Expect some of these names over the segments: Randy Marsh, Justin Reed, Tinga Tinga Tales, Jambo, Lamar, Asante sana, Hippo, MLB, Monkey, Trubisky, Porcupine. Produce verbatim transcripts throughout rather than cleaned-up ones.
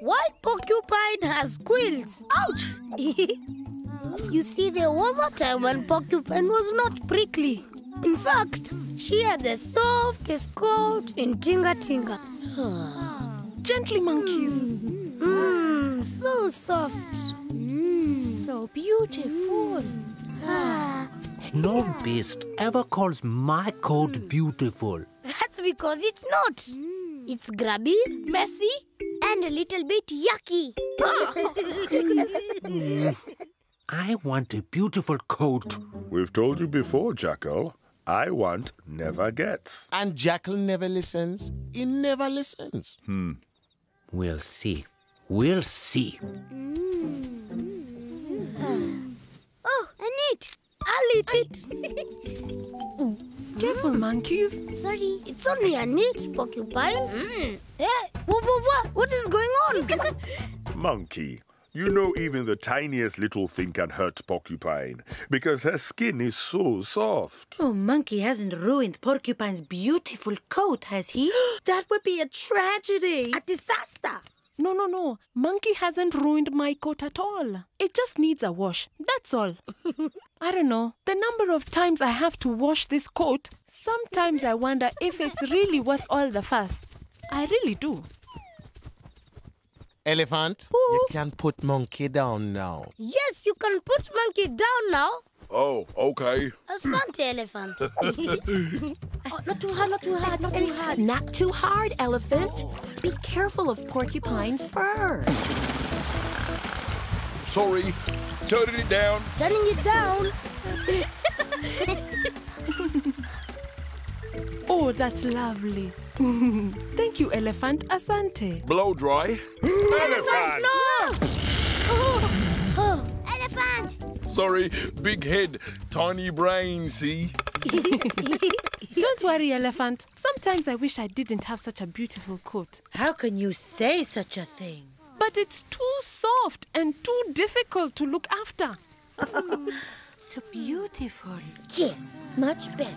Why Porcupine has quills? Ouch! You see, there was a time when Porcupine was not prickly. In fact, she had the softest coat in Tinga Tinga. Gently, monkeys. Mmm, mm, so soft. Mmm, so beautiful. Ah. No beast ever calls my coat beautiful. That's because it's not. It's grubby, messy, and a little bit yucky. mm. I want a beautiful coat. We've told you before, Jackal. I want never gets. And Jackal never listens. He never listens. Hmm. We'll see. We'll see. Mm. Oh, I need. I'll eat it. Careful, monkeys. Sorry. It's only a neat Porcupine. Mm. Hey, what, what, what? What is going on? Monkey, you know even the tiniest little thing can hurt Porcupine because her skin is so soft. Oh, Monkey hasn't ruined Porcupine's beautiful coat, has he? That would be a tragedy. A disaster. No, no, no. Monkey hasn't ruined my coat at all. It just needs a wash. That's all. I don't know. The number of times I have to wash this coat, sometimes I wonder if it's really worth all the fuss. I really do. Elephant, Ooh. You can put Monkey down now. Yes, you can put Monkey down now. Oh, okay. Asante, Elephant. Oh, not too hard, not too hard, not too hard. Not too hard, Elephant. Be careful of Porcupine's fur. Sorry. Turning it down. Turning it down. Oh, that's lovely. Thank you, Elephant. Asante. Blow dry. Elephant, no! Oh. Oh. Elephant! Sorry, big head, tiny brain, see? Don't worry, Elephant. Sometimes I wish I didn't have such a beautiful coat. How can you say such a thing? But it's too soft and too difficult to look after. So beautiful. Yes, much better.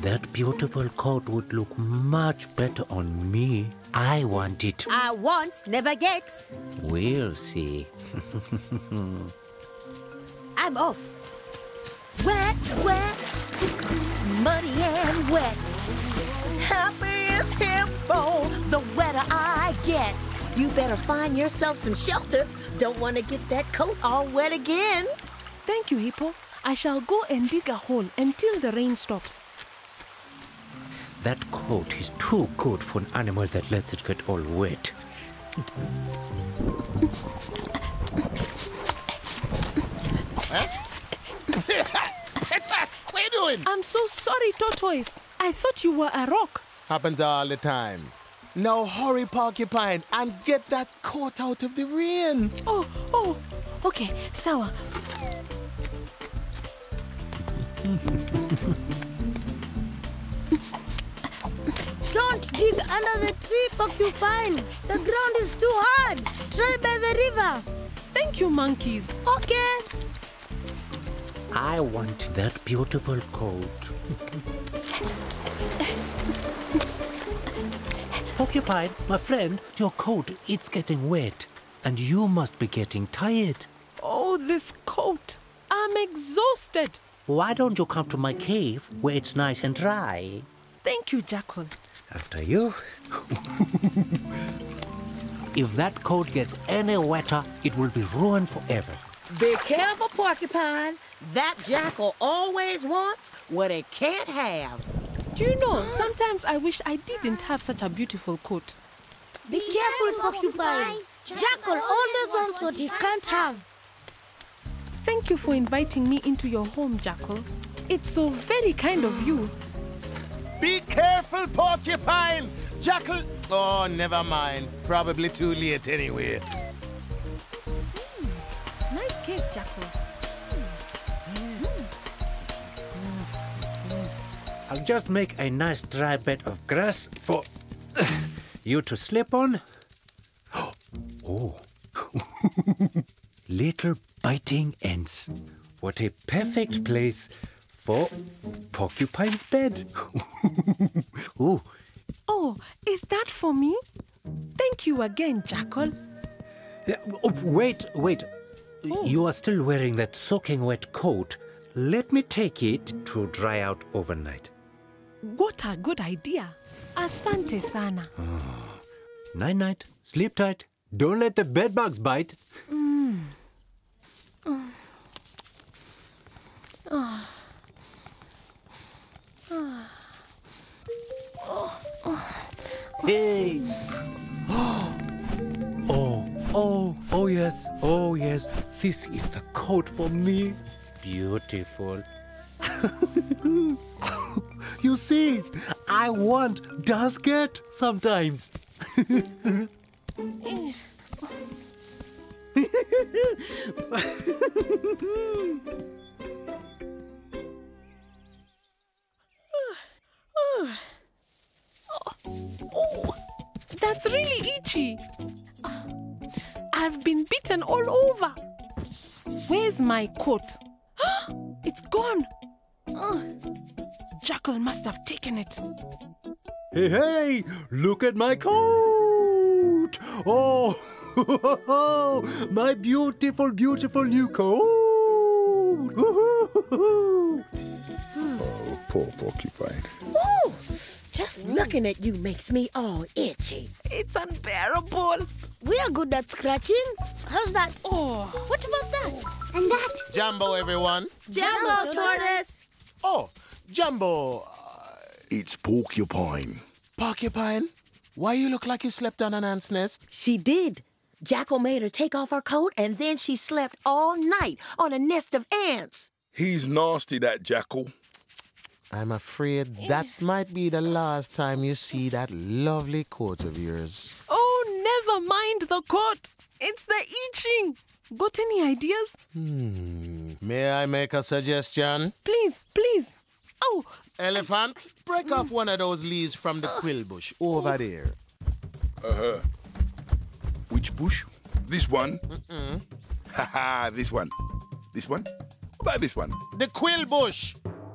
That beautiful coat would look much better on me. I want it. I want never gets. We'll see. I'm off. Wet, wet, muddy and wet. Happy as Hippo, the wetter I get. You better find yourself some shelter. Don't want to get that coat all wet again. Thank you, Hippo. I shall go and dig a hole until the rain stops. That coat is too good for an animal that lets it get all wet. What are you doing? I'm so sorry, Tortoise. I thought you were a rock. Happens all the time. Now hurry, Porcupine, and get that coat out of the rain. Oh, oh, okay, sour. Don't dig under the tree, Porcupine. The ground is too hard. Try by the river. Thank you, monkeys. Okay. I want that beautiful coat. Porcupine, my friend, your coat, it's getting wet. And you must be getting tired. Oh, this coat. I'm exhausted. Why don't you come to my cave where it's nice and dry? Thank you, Jackal. After you. If that coat gets any wetter, it will be ruined forever. Be careful, Porcupine. That Jackal always wants what it can't have. Do you know, sometimes I wish I didn't have such a beautiful coat. Be, be careful, Porcupine. Jackal always wants what he can't have. Thank you for inviting me into your home, Jackal. It's so very kind of you. Be careful, Porcupine! Jackal... Oh, never mind. Probably too late anyway. Mm. Nice cake, Jackal. Mm. Mm. I'll just make a nice dry bed of grass for you to slip on. Oh. Little biting ants. What a perfect place for Porcupine's bed. Ooh. Oh, is that for me? Thank you again, Jackal. Uh, oh, wait, wait. Oh. You are still wearing that soaking wet coat. Let me take it to dry out overnight. What a good idea. Asante sana. Oh. Night night. Sleep tight. Don't let the bedbugs bite. Mm. Mm. Oh. Oh. Oh. Oh. Hey! Oh, oh, oh yes, oh yes. This is the coat for me. Beautiful. You see, I want dusket sometimes. Oh, oh, that's really itchy. I've been bitten all over. Where's my coat? It's gone. Jackal must have taken it. Hey, hey, look at my coat. Oh, my beautiful, beautiful new coat. Oh, poor porcupine. Oh, just looking at you makes me all itchy. It's unbearable. We're good at scratching. How's that? Oh, what about that? And that? Jambo, everyone. Jambo, tortoise. Oh, Jambo. It's Porcupine. Porcupine? Why you look like you slept on an ant's nest? She did. Jackal made her take off her coat and then she slept all night on a nest of ants. He's nasty, that Jackal. I'm afraid that might be the last time you see that lovely coat of yours. Oh, never mind the coat. It's the itching. Got any ideas? Hmm. May I make a suggestion? Please, please. Oh. Elephant, break mm. off one of those leaves from the quill bush over there. Uh-huh. Which bush? This one? Mm-mm. Ha-ha, this one. This one? What about this one? The quill bush.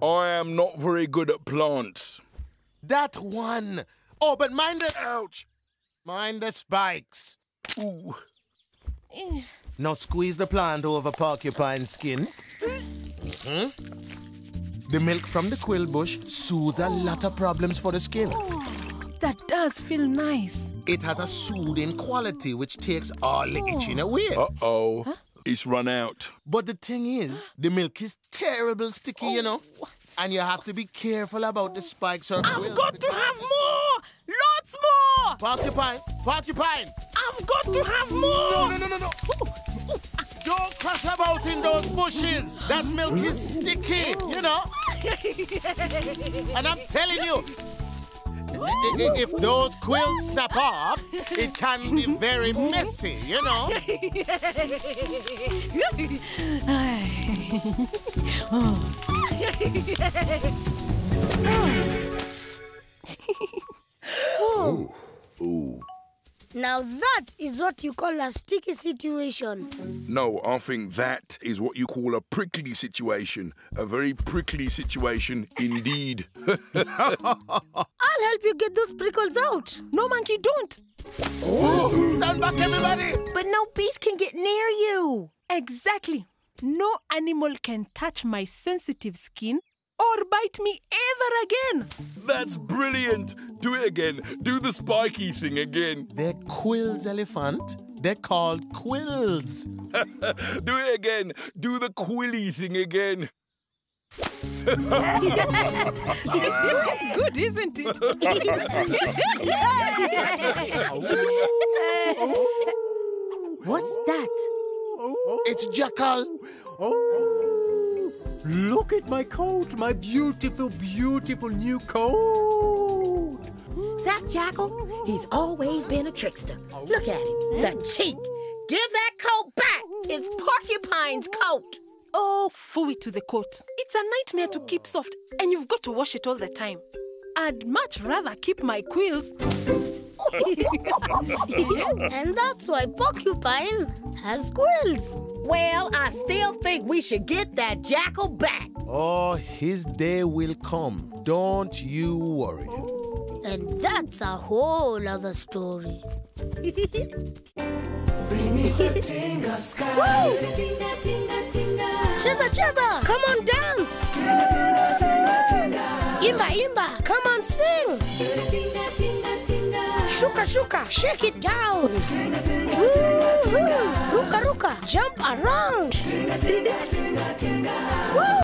I am not very good at plants. That one. Oh, but mind the... Ouch. Mind the spikes. Ooh. Mm. Now squeeze the plant over porcupine skin. Mm-hmm. The milk from the quill bush soothes a lot of problems for the skin. Oh, that does feel nice. It has a soothing quality which takes all the itching away. Uh-oh. Huh? It's run out. But the thing is, the milk is terrible sticky, oh. you know. And you have to be careful about the spikes or I've quill. got to have more! Lots more! Porcupine! Porcupine! I've got to have more! No, no, no, no, no! Oh. Don't crash about in those bushes. That milk is sticky, you know. And I'm telling you, if those quills snap off, it can be very messy, you know. Oh. Ooh. Now that is what you call a sticky situation. No, I think that is what you call a prickly situation. A very prickly situation indeed. I'll help you get those prickles out. No, Monkey, don't. Oh, stand back, everybody. But no beast can get near you. Exactly. No animal can touch my sensitive skin or bite me ever again. That's brilliant. Do it again. Do the spiky thing again. They're quills, elephant. They're called quills. Do it again. Do the quilly thing again. Good, isn't it? What's that? It's Jackal. Oh. Look at my coat, my beautiful, beautiful new coat. That Jackal, he's always been a trickster. Look at him, the cheek. Give that coat back. It's Porcupine's coat. Oh, fooey to the coat. It's a nightmare to keep soft, and you've got to wash it all the time. I'd much rather keep my quills. And that's why Porcupine has quills. Well, I still think we should get that Jackal back. Oh, his day will come. Don't you worry. And that's a whole other story. Cheza, cheza! Come on, dance! Imba, imba! Come on, sing! Shuka, shuka! Shake it down! Ruka, ruka! Jump around!